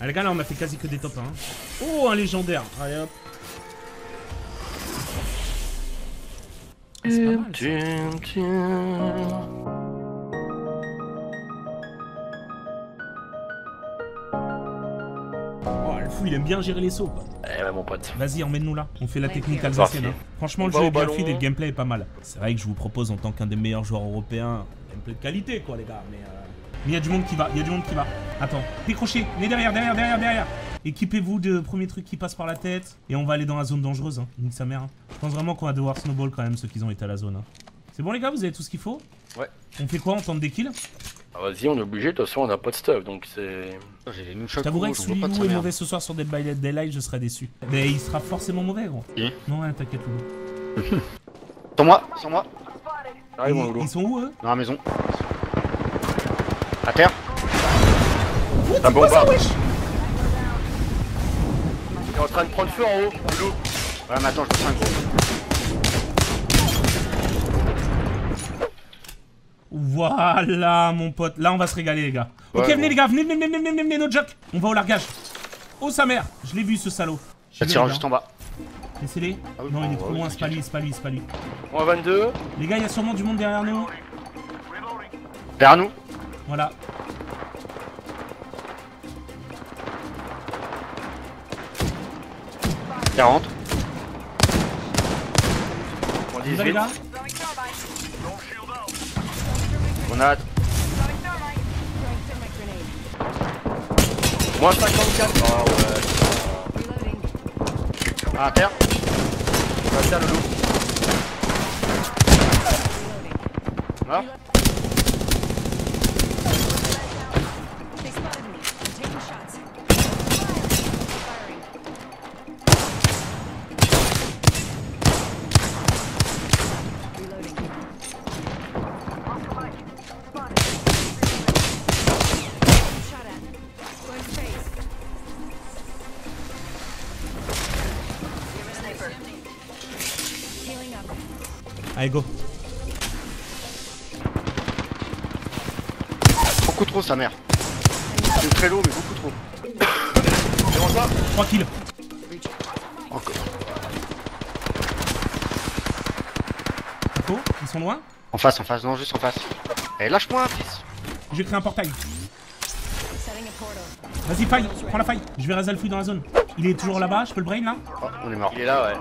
Ah, les gars, là on m'a fait quasi que des top 1. Hein. Oh, un légendaire. Allez hop. C'est pas mal, ça. Il aime bien gérer les sauts. Eh bah mon pote. Vas-y, emmène-nous là. On fait la technique alsacienne. Hein. Franchement, le jeu est bien fluide et le gameplay est pas mal. C'est vrai que je vous propose en tant qu'un des meilleurs joueurs européens, un gameplay de qualité quoi les gars. Mais il y a du monde qui va, il y a du monde qui va. Attends, décrochez, mais derrière. Équipez-vous de premier truc qui passe par la tête et on va aller dans la zone dangereuse. Hein. Nique sa mère. Hein. Je pense vraiment qu'on va devoir snowball quand même ceux qui ont été à la zone. Hein. C'est bon les gars, vous avez tout ce qu'il faut? Ouais. On fait quoi? On tente des kills? Ah vas-y, on est obligé, de toute façon on a pas de stuff donc c'est... Je t'avouerai que celui où est mauvais ce soir sur Dead by Daylight, je serais déçu. Mais il sera forcément mauvais gros. Oui. Non ouais, t'inquiète Loulou. Sans moi. Arrive, ils sont où eux? Dans la maison. À terre. Oh, c'est quoi ça wesh? Il est en train de prendre feu en haut, Loulou. Voilà, mais attends, je te fais un gros. Voilà mon pote, là on va se régaler les gars. Ouais, ok, venez bon. Les gars, venez, notre Jack. On va au largage. Oh sa mère, je l'ai vu ce salaud. J'attire juste en bas. Laissez-les. Ah, oui, non, il est trop loin, c'est pas lui. On va 22. Les gars, il y a sûrement du monde derrière nous. Derrière nous. Voilà. On dit les gars. Grenade. Moins 54. Ah ouais. À terre. À terre le loup. Là. Allez go. Beaucoup trop sa mère. C'est très lourd mais beaucoup trop. C'est bon ça ? 3 kills. Encore. Taco, ils sont loin ? En face, non juste en face. Allez lâche-moi fils. J'ai créé un portail. Vas-y faille, prends la faille. Je vais raser le fouille dans la zone. Il est toujours là-bas, je peux le brain là ? Oh, on est mort. Il est là ouais.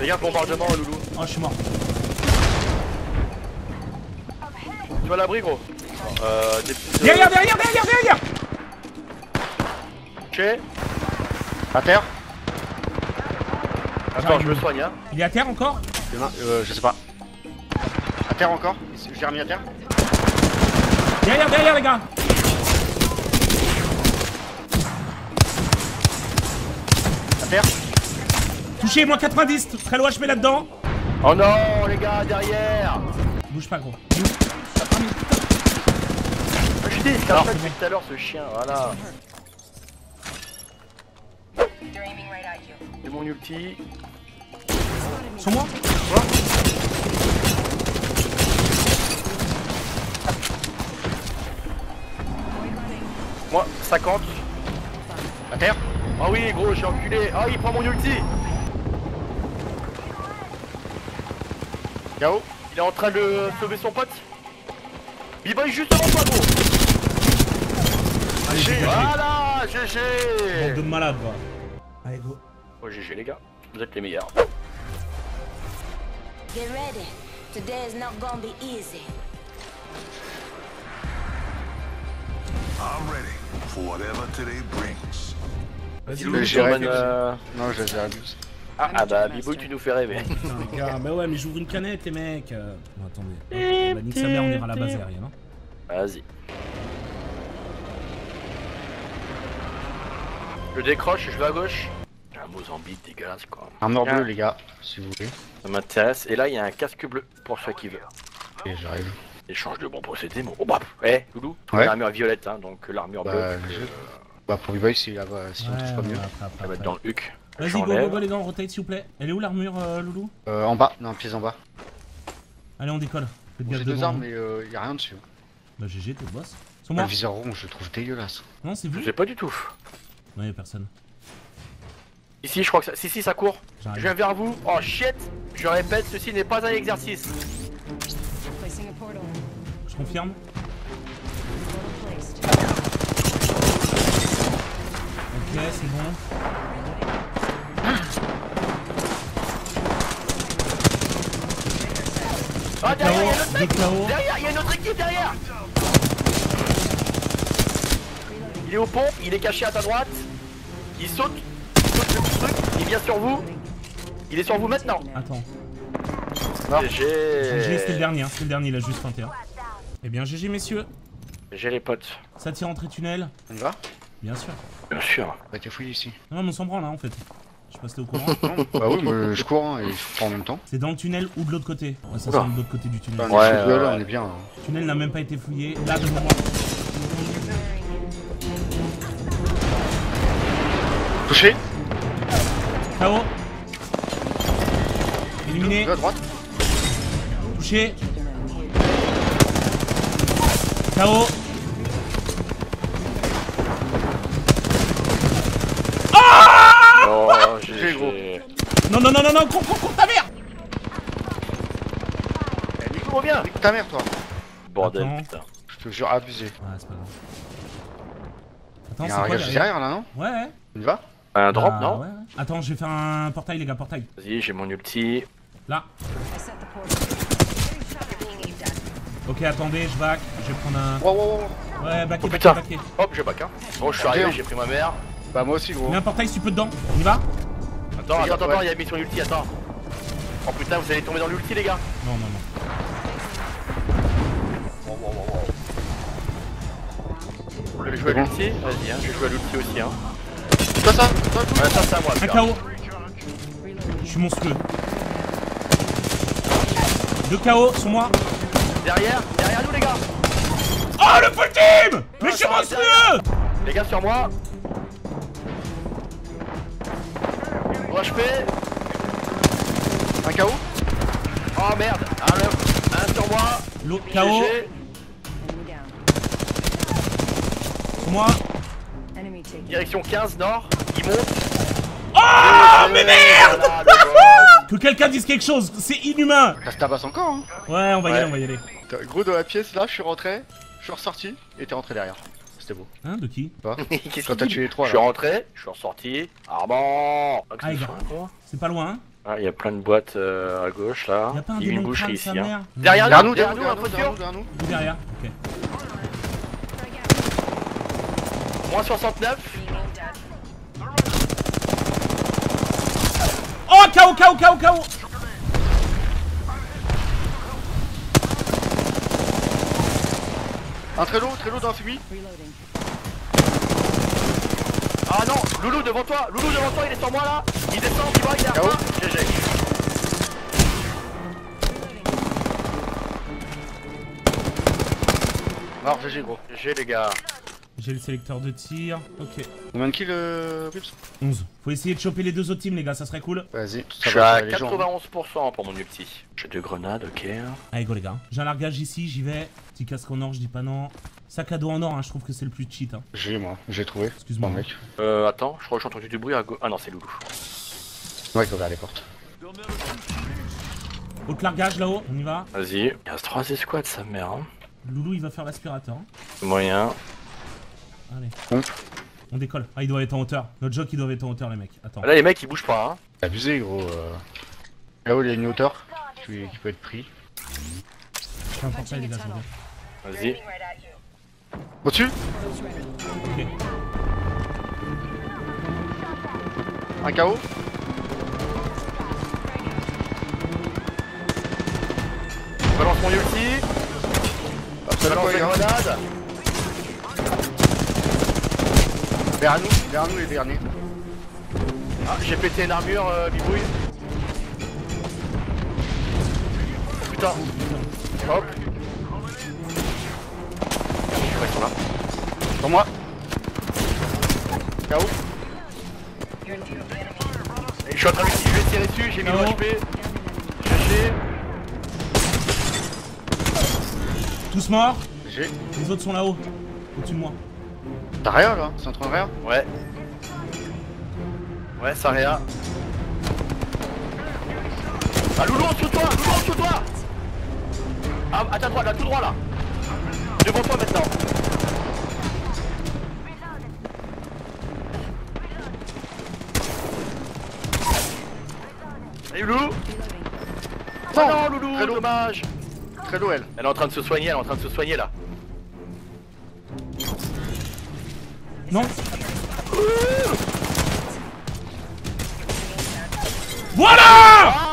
Les gars, bombardement, Loulou. Oh, je suis mort. Tu vas à l'abri, gros. Derrière. Ok. À terre. Attends, je me soigne, hein. Il est à terre encore? Je sais pas. À terre encore? J'ai remis à terre. Derrière, les gars. À terre. Touché, moins 90, très loin, je mets là-dedans. Oh non, les gars, derrière. Bouge pas, gros. Je suis déstabilisé depuis tout à l'heure, ce chien, voilà. C'est mon ulti. Sur moi ? Moi, 50. À terre. Ah oui, gros, je suis enculé. Ah, il prend mon ulti. Yao, il est en train de sauver son pote. Il va juste devant toi, gros. Allez, voilà, GG. Bande de malade, quoi. Allez, go. Oh, GG, les gars. Vous êtes les meilleurs. Get ready. Today is not gonna be easy. I'm ready for whatever today brings. Vas-y, Loulou, non, je les abuse. Ah bah Bibou, tu nous fais rêver. Putain les gars, bah ouais mais j'ouvre une canette les mecs. Bon, attendez, bah nique sa mère, on ira à la base aérienne. Vas-y. Je décroche, je vais à gauche. Un Mozambique dégueulasse quoi. Un or bleu les gars, si vous voulez. Ça m'intéresse, et là il y a un casque bleu pour ceux qui veulent. Et j'arrive. Échange de bons procédés, mon... Oh bah, hé, Loulou, l'armure violette hein, donc l'armure bleue. Bah pour Bibou, si on touche pas mieux, ça va être dans le huc. Vas-y, go les gars, on rotate s'il vous plaît. Elle est où l'armure, Loulou? En bas, non, pièce en bas. Allez, on décolle. J'ai deux armes, mais y'a rien dessus. Bah GG, t'es le boss. Le viseur rouge, je le trouve dégueulasse. Non, c'est vous. J'ai pas du tout. Non, y'a personne. Ici, je crois que ça. Si, si, ça court. Je viens vers vous. Oh shit. Je répète, ceci n'est pas un exercice. Je confirme. Ok, c'est bon. Ah, derrière, y'a l'autre mec. Derrière, y'a une autre équipe derrière. Il est au pont, il est caché à ta droite. Il saute, sur le truc, il vient sur vous. Il est sur vous maintenant. Attends. GG. GG, c'était le dernier, hein. C'était le dernier, il a juste feinté. Hein. Eh bien, GG, messieurs. GG, les potes. Ça tire entrée tunnel. On y va? Bien sûr. Bien sûr. Bah, t'es fouillé ici. Non, mais on s'en prend là en fait. Je sais pas si t'es au courant. Bah oui, mais je cours hein, et je prends en même temps. C'est dans le tunnel ou de l'autre côté? Ouais, ça, c'est de l'autre côté du tunnel. Ouais, là, on est bien. Le tunnel n'a même pas été fouillé. Là, devant moi. Touché. K.O. Éliminé. À droite. Touché. K.O. Ah oh, GG gros. Non non non non non, cours ta mère. Eh Nico, reviens. Nico ta mère toi. Bordel. Attends. Putain. Je te jure abusé. Ouais, c'est pas grave. Attends, c'est quoi derrière là non? Ouais. On y va? Un drop, non ouais. Attends, je vais faire un portail, les gars, portail. Vas-y, j'ai mon ulti. Là. Ok, attendez, je back. Je vais prendre un. Wow, wow, wow. Ouais, backé, oh, putain. Backé. Hop, je back, hein. Bon, je suis arrivé, j'ai pris ma mère. Bah, moi aussi, gros. Mets un portail, si tu peux dedans. On y va? Attends, attends, attends, il a mis son ulti, attends. Oh putain, vous allez tomber dans l'ulti, les gars. Non, non, non. Wow, wow, wow. Vous voulez jouer à l'ulti? Vas-y, hein, je vais jouer à l'ulti aussi, hein. Ça, ça, ouais, ça, ça, moi. Un KO. Je suis monstrueux. 2 KO sur moi. Derrière, derrière nous les gars. Oh le full team. Mais je suis monstrueux. Les gars sur moi. Moi je fais. Un KO. Oh merde. Un sur moi. L'autre KO. Sur moi. Direction 15 nord, il monte. Oh mais merde voilà. Que quelqu'un dise quelque chose, c'est inhumain. Ça se tabasse encore hein. Ouais on va y aller, on va y aller. Gros dans la pièce là, je suis rentré, je suis ressorti et t'es rentré derrière. C'était beau. Hein de qui? Bah, quand t'as tué les trois là. Je suis rentré, je suis ressorti, Armand. Ah les gars, c'est pas loin hein. Ah il y a plein de boîtes à gauche là. Y'a pas un démon crâne sa mère. Derrière nous, derrière nous, derrière nous. Derrière, ok. Moins 69. Oh KO KO KO KO. Un très lourd dans la fumée. Ah non, Loulou devant toi, il est sur moi là. Il descend, il va, il est à moi. GG. Mort GG gros. GG les gars. J'ai le sélecteur de tir, ok. Combien de kills, Rips? 11. Faut essayer de choper les deux autres teams, les gars, ça serait cool. Vas-y, je suis à 91% pour mon ulti. J'ai 2 grenades, ok. Allez, go les gars. J'ai un largage ici, j'y vais. Petit casque en or, je dis pas non. Sac à dos en or, hein, je trouve que c'est le plus cheat. Hein. J'ai, moi, j'ai trouvé. Excuse-moi, mec. Attends, je crois que j'ai entendu du bruit à gauche. Ah non, c'est Loulou. Ouais, il a ouvert les portes. Autre largage là-haut, on y va. Vas-y. Il reste 3 escouades, sa mère. Hein. Loulou, il va faire l'aspirateur. Hein. Moyen. Allez. Bon. On décolle. Ah, ils doivent être en hauteur. Notre joke, ils doivent être en hauteur, les mecs. Attends. Là, les mecs, ils bougent pas, hein. C'est abusé, gros. Là-haut, il y a une hauteur qui peut être pris. C'est important, les gars, je reviens. Vas-y. Au-dessus ? Ok. Un KO ? Je balance mon ulti. Je balance les grenades. Vers nous les derniers. Ah, j'ai pété une armure, bibouille. Putain. Hop. Ouais, ils sont là. Sur moi. K.O. Je suis en train de tirer dessus, j'ai mis mon HP. GG. Tous morts. GG. Les autres sont là-haut, au-dessus de moi. T'as rien là? C'est un train de rien? Ouais. Ouais, ça rien. Ah, Loulou en dessous de toi! Loulou en dessous de toi! Ah, à ta droite, là, tout droit là! Devant toi maintenant! Salut Loulou! Oh non, Loulou! Très dommage! Très low elle! Elle est en train de se soigner, elle est en train de se soigner là! Non! Voilà!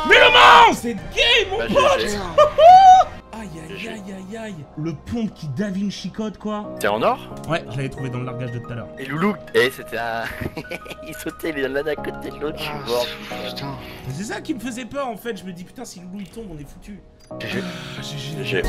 Mais le man! C'est gay mon pote! Aïe aïe aïe aïe aïe! Le pompe qui Davin chicote quoi! T'es en or? Ouais, je l'avais trouvé dans le largage de tout à l'heure. Et Loulou, c'était un... il sautait l'un à côté de l'autre, je suis mort. Putain. C'est ça qui me faisait peur en fait, je me dis putain si Loulou il tombe on est foutu. GG. GG.